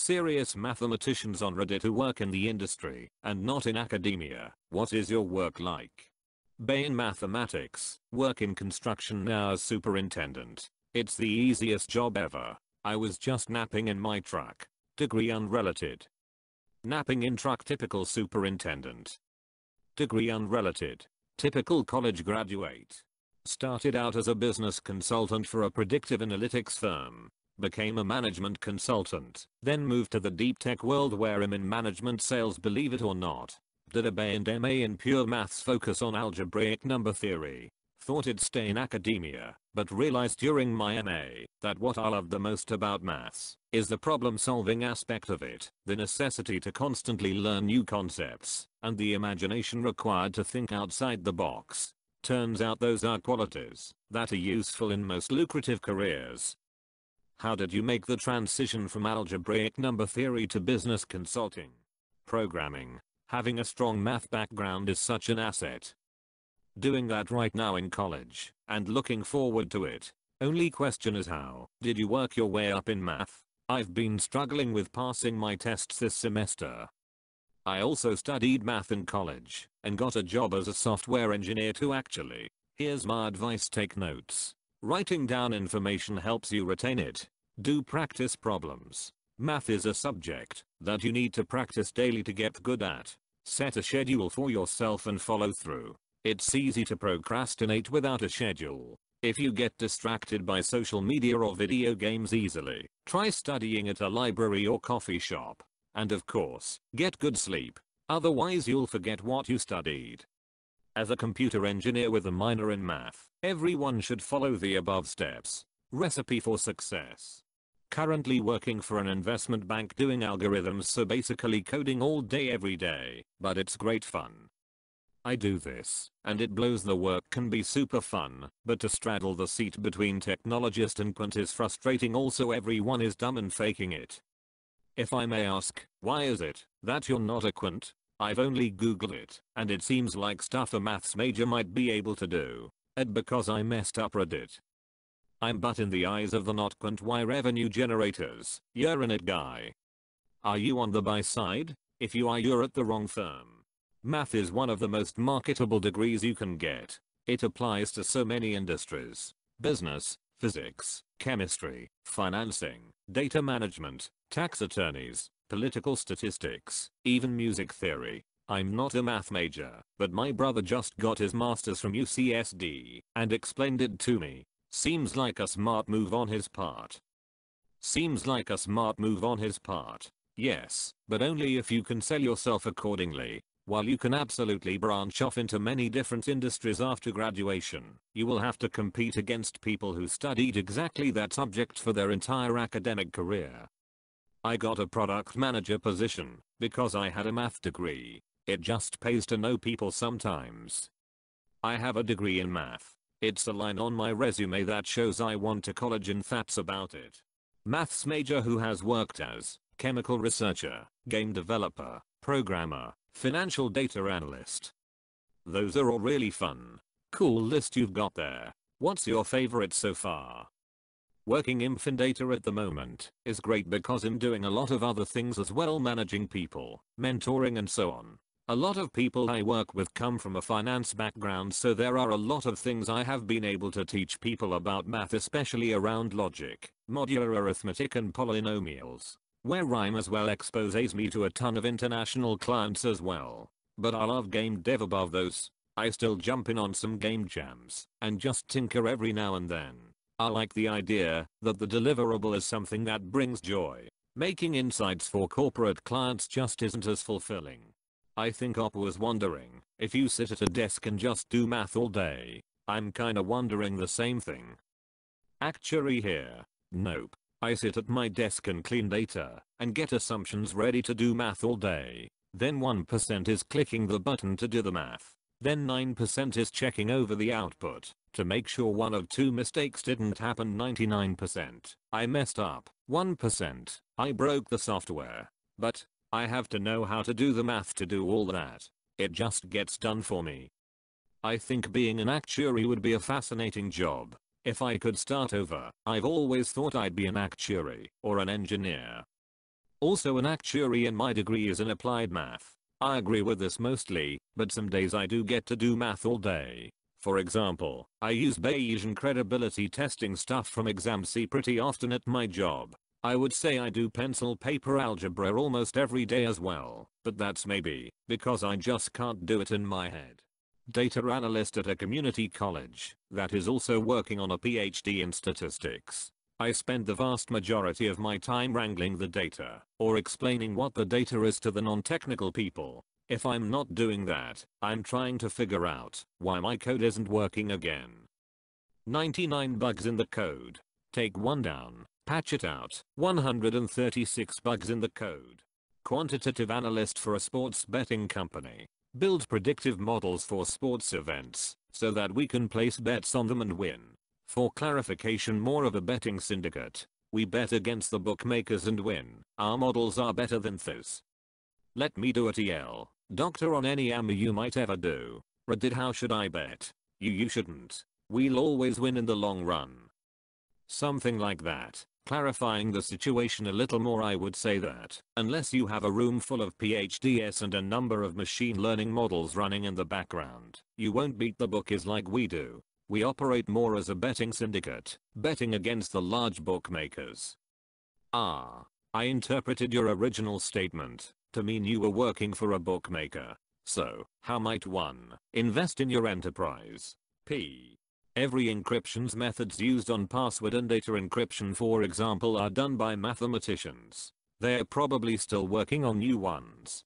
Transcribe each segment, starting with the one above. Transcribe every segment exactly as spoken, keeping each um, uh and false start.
serious mathematicians on Reddit who work in the industry and not in academia. What is your work like? Bain Mathematics, work in construction now as superintendent. It's the easiest job ever. I was just napping in my truck. Degree unrelated. Napping in truck, typical superintendent. Degree unrelated. Typical college graduate. Started out as a business consultant for a predictive analytics firm. Became a management consultant. Then moved to the deep tech world where I'm in management sales, believe it or not. Did a B A and M A in pure maths, focus on algebraic number theory. Thought it'd stay in academia, but realized during my M A that what I love the most about maths is the problem solving aspect of it, the necessity to constantly learn new concepts, and the imagination required to think outside the box. Turns out those are qualities that are useful in most lucrative careers. How did you make the transition from algebraic number theory to business consulting? Programming. Having a strong math background is such an asset. Doing that right now in college, and looking forward to it. Only question is, how did you work your way up in math? I've been struggling with passing my tests this semester. I also studied math in college, and got a job as a software engineer too actually. Here's my advice: take notes. Writing down information helps you retain it. Do practice problems. Math is a subject that you need to practice daily to get good at. Set a schedule for yourself and follow through. It's easy to procrastinate without a schedule. If you get distracted by social media or video games easily, try studying at a library or coffee shop. And of course, get good sleep. Otherwise you'll forget what you studied. As a computer engineer with a minor in math, everyone should follow the above steps. Recipe for success. Currently working for an investment bank doing algorithms, so basically coding all day every day, but it's great fun. I do this, and it blows. The work can be super fun, but to straddle the seat between technologist and quant is frustrating. Also, everyone is dumb and faking it. If I may ask, why is it that you're not a quant? I've only Googled it, and it seems like stuff a maths major might be able to do. And because I messed up Reddit. I'm but in the eyes of the not quant. Why revenue generators? You're in it, guy. Are you on the buy side? If you are, you're at the wrong firm. Math is one of the most marketable degrees you can get. It applies to so many industries. Business, physics, chemistry, financing, data management, tax attorneys, political statistics, even music theory. I'm not a math major, but my brother just got his master's from U C S D and explained it to me. Seems like a smart move on his part. Seems like a smart move on his part. Yes, but only if you can sell yourself accordingly. While you can absolutely branch off into many different industries after graduation, you will have to compete against people who studied exactly that subject for their entire academic career. I got a product manager position because I had a math degree. It just pays to know people sometimes. I have a degree in math. It's a line on my resume that shows I went to college, and that's about it. Maths major who has worked as chemical researcher, game developer, programmer, financial data analyst. Those are all really fun. Cool list you've got there. What's your favorite so far? Working in Findata at the moment is great because I'm doing a lot of other things as well, managing people, mentoring and so on. A lot of people I work with come from a finance background, so there are a lot of things I have been able to teach people about math, especially around logic, modular arithmetic and polynomials. Where rhyme as well exposes me to a ton of international clients as well. But I love game dev above those. I still jump in on some game jams and just tinker every now and then. I like the idea that the deliverable is something that brings joy. Making insights for corporate clients just isn't as fulfilling. I think O P was wondering if you sit at a desk and just do math all day. I'm kinda wondering the same thing. Actuary here. Nope. I sit at my desk and clean data and get assumptions ready to do math all day. Then one percent is clicking the button to do the math. Then nine percent is checking over the output to make sure one of two mistakes didn't happen. ninety-nine percent, I messed up. one percent, I broke the software. But I have to know how to do the math to do all that. It just gets done for me. I think being an actuary would be a fascinating job. If I could start over, I've always thought I'd be an actuary or an engineer. Also an actuary and my degree is in applied math. I agree with this mostly, but some days I do get to do math all day. For example, I use Bayesian credibility testing stuff from exam C pretty often at my job. I would say I do pencil paper algebra almost every day as well, but that's maybe because I just can't do it in my head. Data analyst at a community college that is also working on a P H D in statistics. I spend the vast majority of my time wrangling the data, or explaining what the data is to the non-technical people. If I'm not doing that, I'm trying to figure out why my code isn't working again. ninety-nine bugs in the code. Take one down, patch it out. one hundred thirty-six bugs in the code. Quantitative analyst for a sports betting company. Build predictive models for sports events so that we can place bets on them and win. For clarification, more of a betting syndicate. We bet against the bookmakers and win. Our models are better than those. Let me do a T L. Doctor on any A M A you might ever do. Reddit, how should I bet? You you shouldn't. We'll always win in the long run. Something like that. Clarifying the situation a little more, I would say that unless you have a room full of P H Ds and a number of machine learning models running in the background, you won't beat the bookies like we do. We operate more as a betting syndicate, betting against the large bookmakers. Ah, I interpreted your original statement to mean you were working for a bookmaker. So, how might one invest in your enterprise? P. Every encryption's methods used on password and data encryption, for example, are done by mathematicians. They're probably still working on new ones.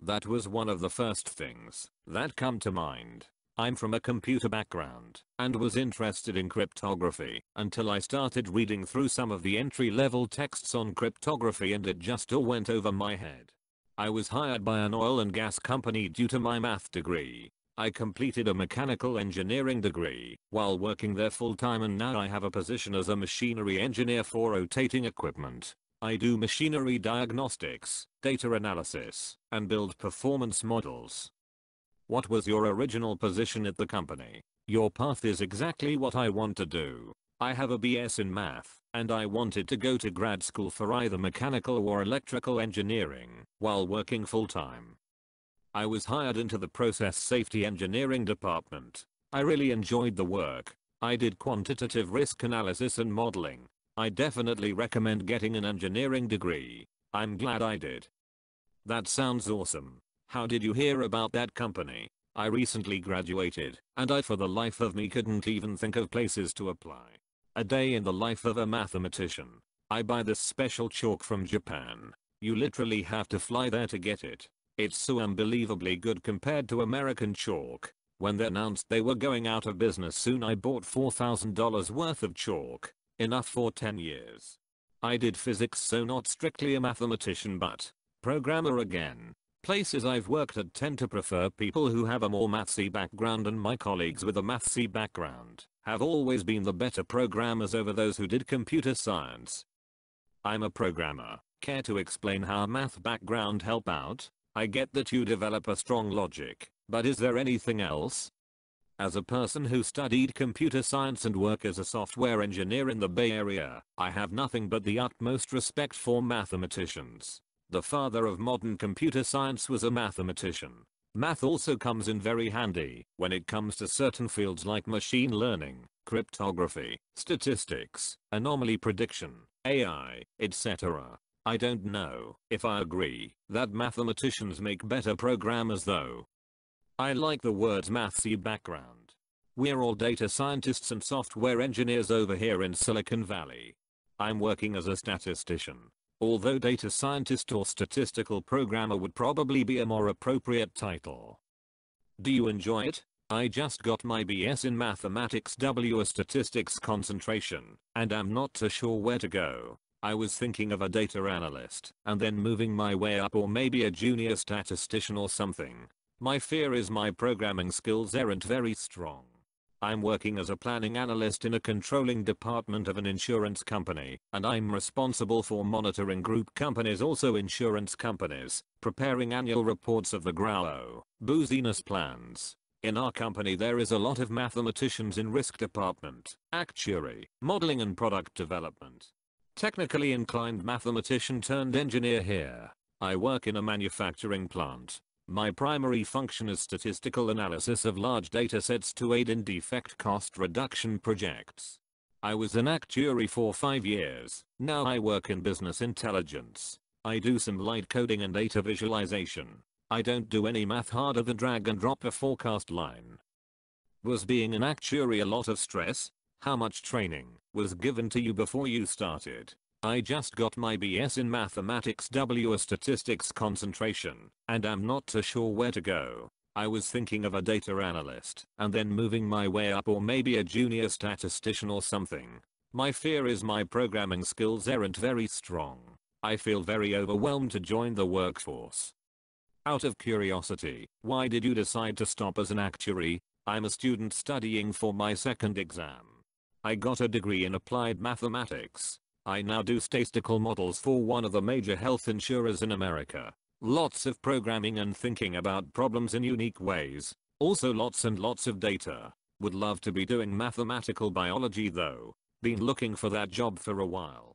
That was one of the first things that come to mind. I'm from a computer background and was interested in cryptography until I started reading through some of the entry-level texts on cryptography, and it just all went over my head. I was hired by an oil and gas company due to my math degree. I completed a mechanical engineering degree while working there full-time, and now I have a position as a machinery engineer for rotating equipment. I do machinery diagnostics, data analysis, and build performance models. What was your original position at the company? Your path is exactly what I want to do. I have a B S in math, and I wanted to go to grad school for either mechanical or electrical engineering while working full-time. I was hired into the process safety engineering department. I really enjoyed the work. I did quantitative risk analysis and modeling. I definitely recommend getting an engineering degree. I'm glad I did. That sounds awesome. How did you hear about that company? I recently graduated, and I for the life of me couldn't even think of places to apply. A day in the life of a mathematician. I buy this special chalk from Japan. You literally have to fly there to get it. It's so unbelievably good compared to American chalk. When they announced they were going out of business soon, I bought four thousand dollars worth of chalk, enough for ten years. I did physics, so not strictly a mathematician but programmer again. Places I've worked at tend to prefer people who have a more mathsy background, and my colleagues with a mathsy background have always been the better programmers over those who did computer science. I'm a programmer. Care to explain how math background help out? I get that you develop a strong logic, but is there anything else? As a person who studied computer science and work as a software engineer in the Bay Area, I have nothing but the utmost respect for mathematicians. The father of modern computer science was a mathematician. Math also comes in very handy when it comes to certain fields like machine learning, cryptography, statistics, anomaly prediction, A I, et cetera. I don't know if I agree that mathematicians make better programmers though. I like the words mathsy background. We're all data scientists and software engineers over here in Silicon Valley. I'm working as a statistician. Although data scientist or statistical programmer would probably be a more appropriate title. Do you enjoy it? I just got my B S in mathematics with a statistics concentration, and I'm not too sure where to go. I was thinking of a data analyst and then moving my way up, or maybe a junior statistician or something. My fear is my programming skills aren't very strong. I'm working as a planning analyst in a controlling department of an insurance company, and I'm responsible for monitoring group companies, also insurance companies, preparing annual reports of the G R A O, business plans. In our company there is a lot of mathematicians in risk department, actuary, modeling and product development. technically inclined mathematician turned engineer here. I work in a manufacturing plant. My primary function is statistical analysis of large datasets to aid in defect cost reduction projects. I was an actuary for five years, now I work in business intelligence. I do some light coding and data visualization. I don't do any math harder than drag and drop a forecast line. Was being an actuary a lot of stress? How much training was given to you before you started? I just got my B S in mathematics with a statistics concentration, and I'm not too sure where to go. I was thinking of a data analyst and then moving my way up, or maybe a junior statistician or something. My fear is my programming skills aren't very strong. I feel very overwhelmed to join the workforce. Out of curiosity, why did you decide to stop as an actuary? I'm a student studying for my second exam. I got a degree in applied mathematics. I now do statistical models for one of the major health insurers in America. Lots of programming and thinking about problems in unique ways. Also lots and lots of data. Would love to be doing mathematical biology though. Been looking for that job for a while.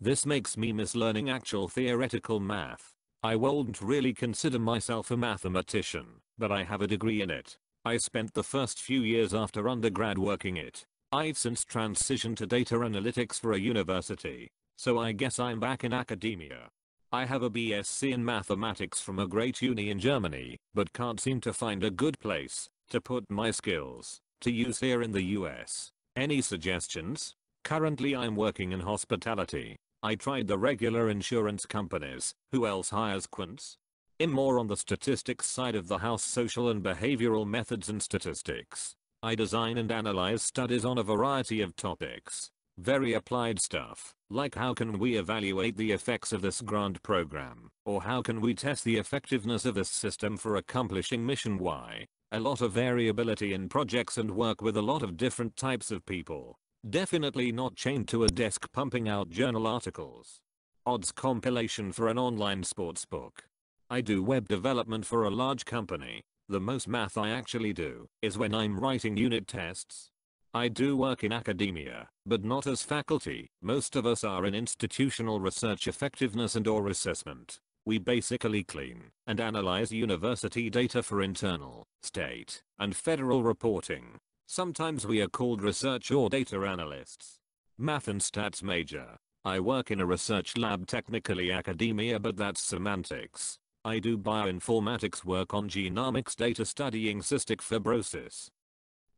This makes me miss learning actual theoretical math. I wouldn't really consider myself a mathematician, but I have a degree in it. I spent the first few years after undergrad working it. I've since transitioned to data analytics for a university, so I guess I'm back in academia. I have a B S c in mathematics from a great uni in Germany, but can't seem to find a good place to put my skills to use here in the U S. Any suggestions? Currently I'm working in hospitality. I tried the regular insurance companies. Who else hires quants? I'm more on the statistics side of the house, social and behavioral methods and statistics. I design and analyze studies on a variety of topics. Very applied stuff, like how can we evaluate the effects of this grant program, or how can we test the effectiveness of this system for accomplishing mission Y. A lot of variability in projects and work with a lot of different types of people. Definitely not chained to a desk pumping out journal articles. Odds compilation for an online sports book. I do web development for a large company. The most math I actually do is when I'm writing unit tests. I do work in academia, but not as faculty. Most of us are in institutional research effectiveness and or assessment. We basically clean and analyze university data for internal, state, and federal reporting. Sometimes we are called research or data analysts. Math and stats major. I work in a research lab, technically academia, but that's semantics. I do bioinformatics work on genomics data studying cystic fibrosis.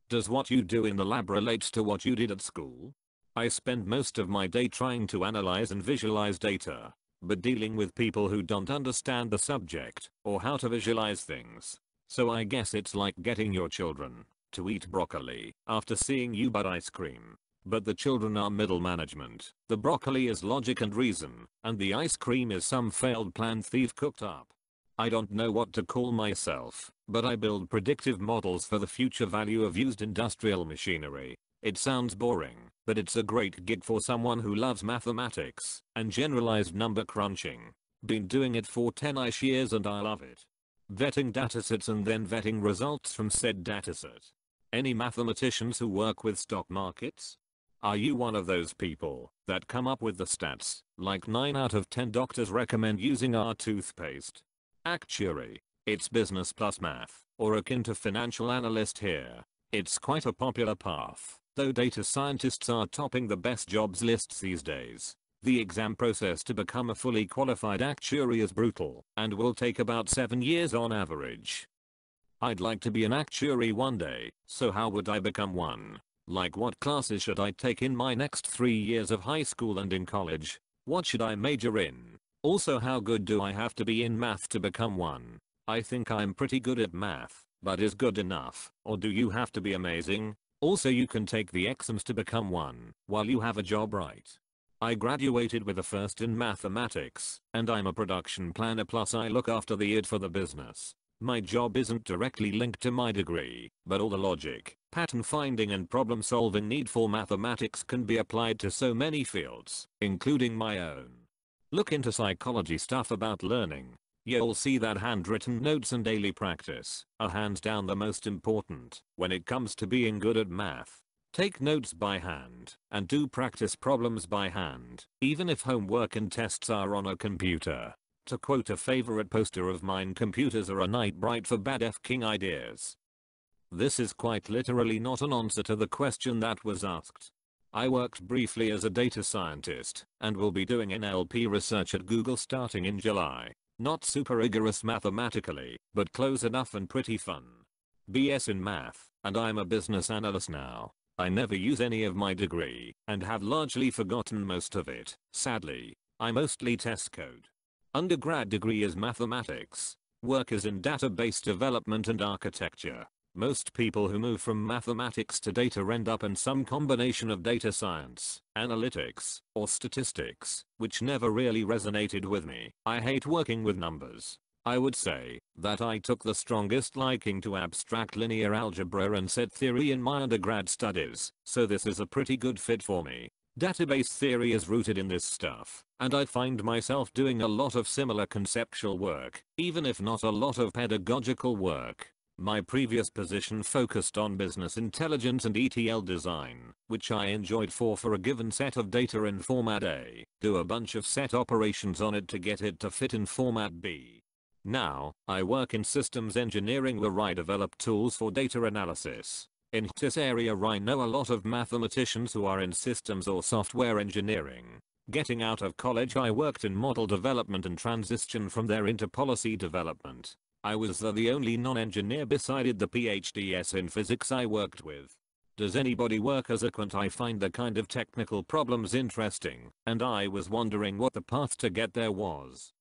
Does what you do in the lab relate to what you did at school? I spend most of my day trying to analyze and visualize data, but dealing with people who don't understand the subject or how to visualize things. So I guess it's like getting your children to eat broccoli after seeing you buy ice cream. But the children are middle management, the broccoli is logic and reason, and the ice cream is some failed plan thief cooked up. I don't know what to call myself, but I build predictive models for the future value of used industrial machinery. It sounds boring, but it's a great gig for someone who loves mathematics and generalized number crunching. Been doing it for ten-ish years and I love it. Vetting datasets and then vetting results from said dataset. Any mathematicians who work with stock markets? Are you one of those people that come up with the stats, like nine out of ten doctors recommend using our toothpaste? Actuary. It's business plus math, or akin to financial analyst here. It's quite a popular path, though data scientists are topping the best jobs lists these days. The exam process to become a fully qualified actuary is brutal and will take about seven years on average. I'd like to be an actuary one day, so how would I become one? Like what classes should I take in my next three years of high school and in college? What should I major in? Also, how good do I have to be in math to become one? I think I'm pretty good at math, but is good enough, or do you have to be amazing? Also, you can take the exams to become one while you have a job, right? I graduated with a first in mathematics, and I'm a production planner plus I look after the I D for the business. My job isn't directly linked to my degree, but all the logic, pattern finding and problem solving need for mathematics can be applied to so many fields, including my own. Look into psychology stuff about learning. You'll see that handwritten notes and daily practice are hands down the most important when it comes to being good at math. Take notes by hand, and do practice problems by hand, even if homework and tests are on a computer. To quote a favorite poster of mine, computers are a night bright for bad f***ing ideas. This is quite literally not an answer to the question that was asked. I worked briefly as a data scientist, and will be doing N L P research at Google starting in July. Not super rigorous mathematically, but close enough and pretty fun. B S in math, and I'm a business analyst now. I never use any of my degree, and have largely forgotten most of it, sadly. I mostly test code. Undergrad degree is mathematics. Work is in database development and architecture. Most people who move from mathematics to data end up in some combination of data science, analytics, or statistics, which never really resonated with me. I hate working with numbers. I would say that I took the strongest liking to abstract linear algebra and set theory in my undergrad studies, so this is a pretty good fit for me. Database theory is rooted in this stuff, and I find myself doing a lot of similar conceptual work, even if not a lot of pedagogical work. My previous position focused on business intelligence and E T L design, which I enjoyed for for a given set of data in format A, do a bunch of set operations on it to get it to fit in format B. Now, I work in systems engineering where I develop tools for data analysis. In this area I know a lot of mathematicians who are in systems or software engineering. Getting out of college I worked in model development and transition from there into policy development. I was the only non-engineer beside the PhDs in physics I worked with. Does anybody work as a quant? I find the kind of technical problems interesting, and I was wondering what the path to get there was.